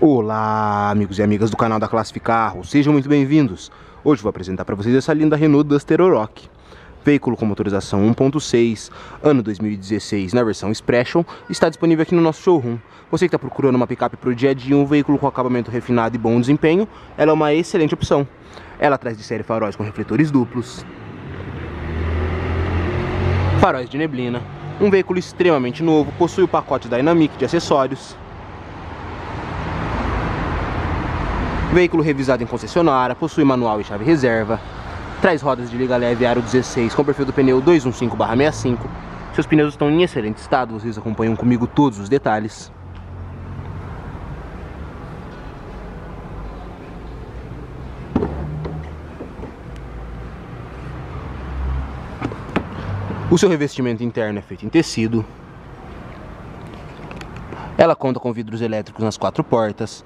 Olá amigos e amigas do canal da Classificarros, sejam muito bem-vindos. Hoje vou apresentar para vocês essa linda Renault Duster Oroch, veículo com motorização 1.6, ano 2016 na versão Expression, está disponível aqui no nosso showroom. Você que está procurando uma picape para o dia a dia, um veículo com acabamento refinado e bom desempenho, ela é uma excelente opção. Ela traz de série faróis com refletores duplos, faróis de neblina, um veículo extremamente novo, possui o pacote Dynamic de acessórios, veículo revisado em concessionária, possui manual e chave reserva, traz rodas de liga leve aro 16 com perfil do pneu 215/65, seus pneus estão em excelente estado, vocês acompanham comigo todos os detalhes. O seu revestimento interno é feito em tecido. Ela conta com vidros elétricos nas quatro portas,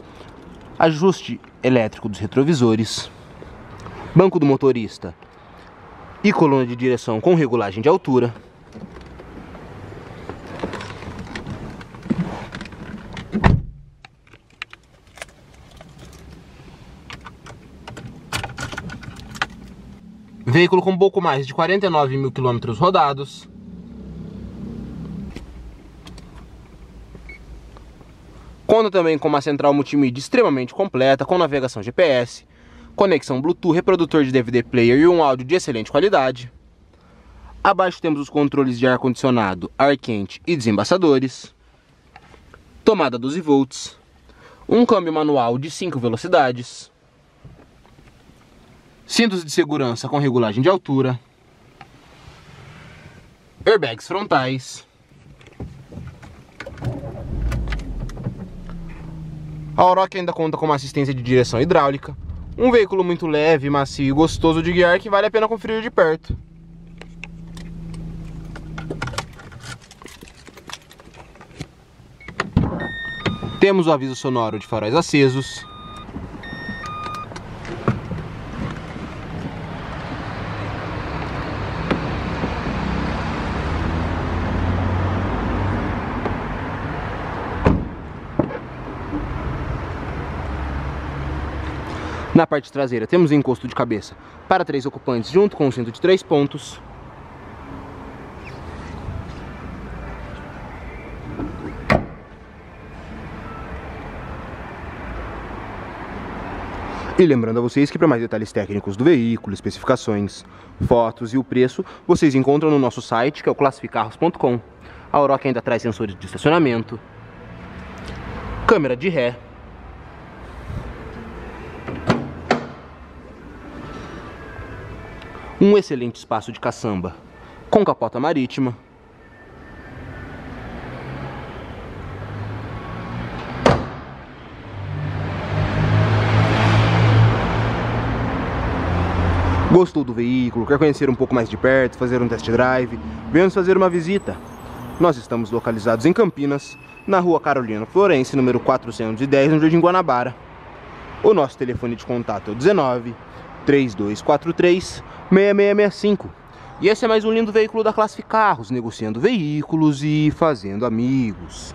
ajuste elétrico dos retrovisores, banco do motorista e coluna de direção com regulagem de altura. Veículo com pouco mais de 49 mil quilômetros rodados. Conta também com uma central multimídia extremamente completa, com navegação GPS, conexão Bluetooth, reprodutor de DVD player e um áudio de excelente qualidade. Abaixo temos os controles de ar-condicionado, ar quente e desembaçadores. Tomada 12 volts. Um câmbio manual de 5 velocidades. Cintos de segurança com regulagem de altura, airbags frontais, a Oroch ainda conta com uma assistência de direção hidráulica, um veículo muito leve, macio e gostoso de guiar que vale a pena conferir de perto. Temos o aviso sonoro de faróis acesos, na parte traseira temos encosto de cabeça para 3 ocupantes junto com o cinto de 3 pontos. E lembrando a vocês que para mais detalhes técnicos do veículo, especificações, fotos e o preço, vocês encontram no nosso site, que é o classificarros.com. A Oroch ainda traz sensores de estacionamento, câmera de ré, um excelente espaço de caçamba com capota marítima, gostou do veículo, quer conhecer um pouco mais de perto, fazer um test drive, venha nos fazer uma visita. Nós estamos localizados em Campinas, na rua Carolina Florence, número 410, no Jardim Guanabara. O nosso telefone de contato é o 19 3243-6665. E esse é mais um lindo veículo da Classificarros, negociando veículos e fazendo amigos.